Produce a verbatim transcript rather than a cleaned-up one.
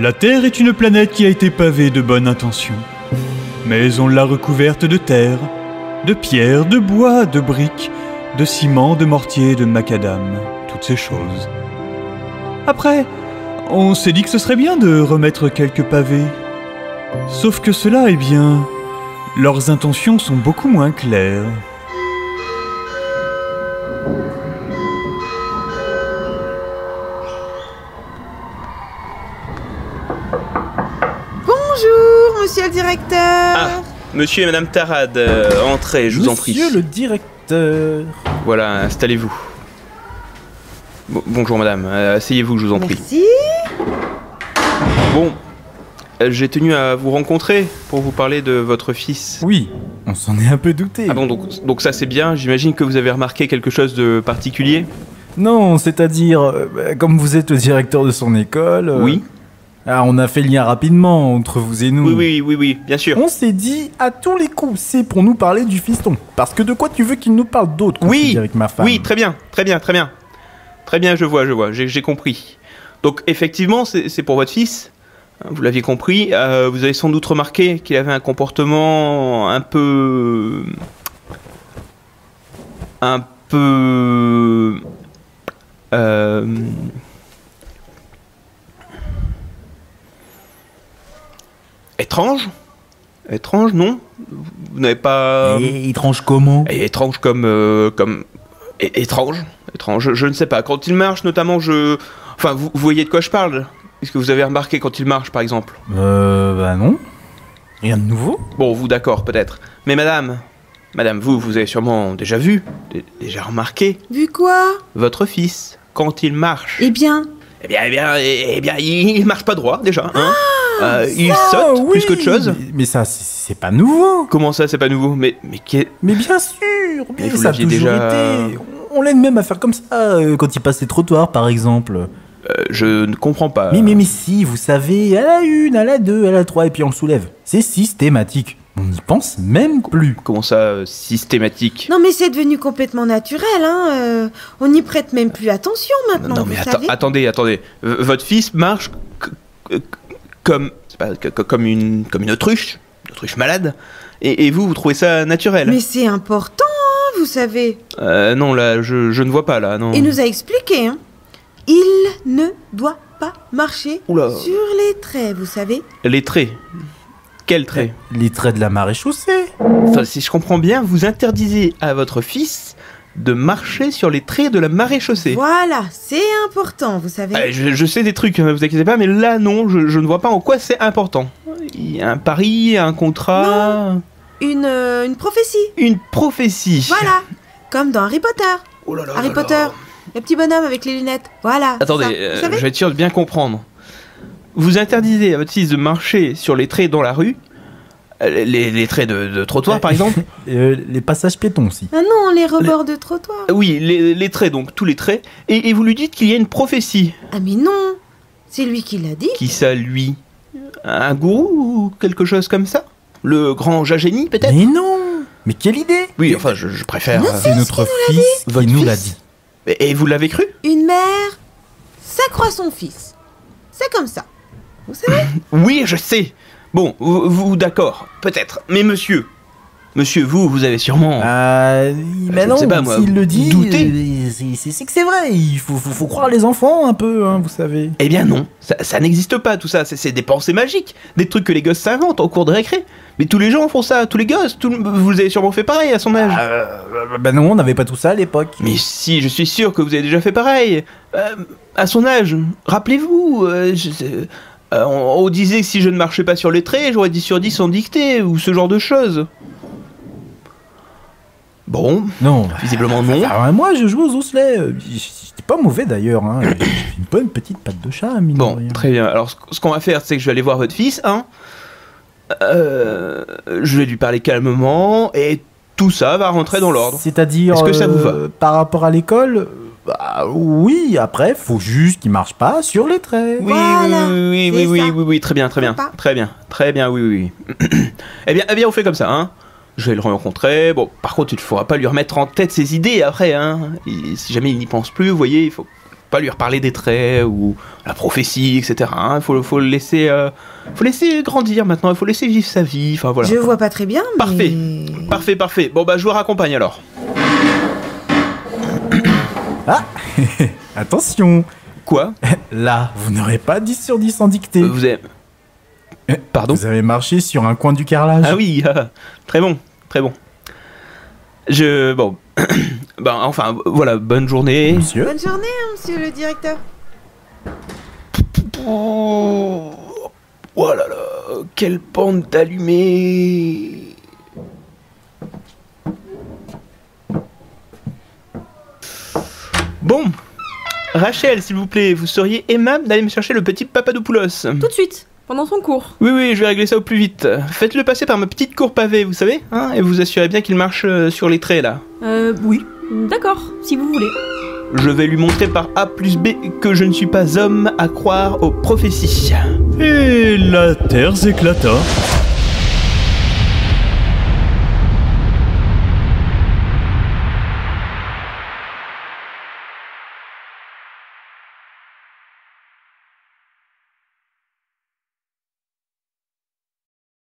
La Terre est une planète qui a été pavée de bonnes intentions. Mais on l'a recouverte de terre, de pierres, de bois, de briques, de ciment, de mortier, de macadam, toutes ces choses. Après, on s'est dit que ce serait bien de remettre quelques pavés. Sauf que cela, eh bien, leurs intentions sont beaucoup moins claires. Bonjour, monsieur le directeur. Ah, monsieur et madame Tarade, euh, entrez, je vous en prie. Monsieur le directeur. Voilà, installez-vous. Bon, bonjour madame, euh, asseyez-vous, je vous en Merci. prie. Merci. Bon, euh, j'ai tenu à vous rencontrer pour vous parler de votre fils. Oui, on s'en est un peu douté. Ah bon, donc, donc ça c'est bien, j'imagine que vous avez remarqué quelque chose de particulier. Non, c'est-à-dire, euh, comme vous êtes le directeur de son école... Euh... Oui. Ah, on a fait le lien rapidement entre vous et nous. Oui, oui, oui, oui, bien sûr. On s'est dit, à tous les coups, c'est pour nous parler du fiston. Parce que de quoi tu veux qu'il nous parle d'autre quand oui, avec ma femme. Oui, très bien, très bien, très bien. Très bien, je vois, je vois, j'ai compris. Donc, effectivement, c'est pour votre fils. Vous l'aviez compris. Euh, vous avez sans doute remarqué qu'il avait un comportement un peu... Un peu... Euh... Étrange. Étrange, non? Vous n'avez pas... Et étrange comment? Et étrange comme... Euh, comme... É étrange Étrange, je, je ne sais pas. Quand il marche, notamment, je... Enfin, vous, vous voyez de quoi je parle? Est-ce que vous avez remarqué quand il marche, par exemple? Euh... Bah non. Rien de nouveau. Bon, vous, d'accord, peut-être. Mais madame... Madame, vous, vous avez sûrement déjà vu, déjà remarqué... Vu quoi? Votre fils, quand il marche... Eh bien... Eh bien, eh bien, eh bien, il marche pas droit, déjà, hein. Ah Euh, ça, il saute oui. plus qu'autre chose. Mais, mais ça, c'est pas nouveau. Comment ça, c'est pas nouveau? Mais mais qu'est... Mais bien sûr. Mais mais ça a toujours déjà... été. On l'aide même à faire comme ça euh, quand il passe les trottoirs, par exemple. Euh, je ne comprends pas. Mais mais mais si, vous savez, à la une, à la deux, à la trois, et puis on le soulève. C'est systématique. On n'y pense même plus. Comment ça, euh, systématique? Non mais c'est devenu complètement naturel, hein. Euh, on n'y prête même plus attention maintenant. Non, non mais att savez. attendez, attendez. V votre fils marche. Comme, pas, comme, une, comme une autruche, une autruche malade, et, et vous, vous trouvez ça naturel? Mais c'est important, hein, vous savez. Euh, non, là, je, je ne vois pas, là, non. Il nous a expliqué, hein. Il ne doit pas marcher Oula. sur les traits, vous savez. Les traits? Quels traits? Les traits de la maréchaussée. Enfin, si je comprends bien, vous interdisez à votre fils... de marcher sur les traits de la maréchaussée. Voilà, c'est important, vous savez. Euh, je, je sais des trucs, ne vous inquiétez pas, mais là, non, je, je ne vois pas en quoi c'est important. Il y a un pari, un contrat... Non, une, euh, une prophétie. Une prophétie. Voilà, comme dans Harry Potter. Oh là là Harry là Potter, là. le petit bonhomme avec les lunettes, voilà. Attendez, ça, euh, je vais être sûr de bien comprendre. Vous interdisez à votre fils de marcher sur les traits dans la rue. Les, les traits de, de trottoir, par exemple. euh, Les passages piétons aussi. Ah non, les rebords les... de trottoir. Oui, les, les traits, donc, tous les traits. Et, et vous lui dites qu'il y a une prophétie. Ah mais non, c'est lui qui l'a dit. Qui ça, lui? Un gourou ou quelque chose comme ça? Le grand Jajéni, peut-être? Mais non. Mais quelle idée. Oui, enfin, je, je préfère... C'est notre fils qui nous l'a dit. Et, et vous l'avez cru? Une mère, ça croit son fils. C'est comme ça, vous savez. Oui, je sais. Bon, vous, vous d'accord, peut-être. Mais monsieur, monsieur, vous, vous avez sûrement... Euh, mais non, s'il le dit, c'est que c'est vrai. Il faut, faut, faut croire les enfants un peu, hein, vous savez. Eh bien non, ça, ça n'existe pas tout ça. C'est des pensées magiques, des trucs que les gosses s'inventent au cours de récré. Mais tous les gens font ça, tous les gosses. Tout, vous avez sûrement fait pareil à son âge. Euh, bah non, on n'avait pas tout ça à l'époque. Mais si, je suis sûr que vous avez déjà fait pareil. Euh, à son âge, rappelez-vous... Euh, je, euh, Euh, on, on disait que si je ne marchais pas sur les traits, j'aurais dix sur dix sans dictée, ou ce genre de choses. Bon, non, visiblement non. Alors, moi, je joue aux osselets. C'était pas mauvais d'ailleurs, hein. Une bonne petite patte de chat, mine de rien. Bon, très bien. Alors, ce, ce qu'on va faire, c'est que je vais aller voir votre fils, hein. Euh, je vais lui parler calmement, et tout ça va rentrer dans l'ordre. C'est-à-dire, est-ce que ça vous va ? euh, par rapport à l'école ? Bah oui, après, faut juste qu'il marche pas sur les traits. Oui, voilà, oui, oui, oui, oui, oui, oui, très bien, très bien, très bien, très bien, oui, oui. eh bien, eh bien, on fait comme ça, hein. Je vais le rencontrer. Bon, par contre, il ne faudra pas lui remettre en tête ses idées après, hein. Il, si jamais il n'y pense plus, vous voyez, il faut pas lui reparler des traits ou la prophétie, et cetera. Il faut, faut le laisser, euh, faut laisser grandir maintenant, il faut laisser vivre sa vie. Enfin, voilà. Je vois pas très bien, mais... Parfait, parfait, parfait. Bon, bah, je vous raccompagne alors. Ah, attention. Quoi? Là, vous n'aurez pas dix sur dix en dictée. Euh, vous avez... Pardon? Vous avez marché sur un coin du carrelage. Ah oui, euh, très bon, très bon. Je... Bon... ben, enfin, voilà, bonne journée, monsieur. Bonne journée, monsieur le directeur. Oh, oh là là, quelle bande d'allumés. Bon, Rachel, s'il vous plaît, vous seriez aimable d'aller me chercher le petit Papadopoulos. Tout de suite, pendant son cours. Oui, oui, je vais régler ça au plus vite. Faites-le passer par ma petite cour pavée, vous savez, hein, et vous assurez bien qu'il marche sur les traits, là. Euh, oui. D'accord, si vous voulez. Je vais lui montrer par A plus B que je ne suis pas homme à croire aux prophéties. Et la Terre éclata.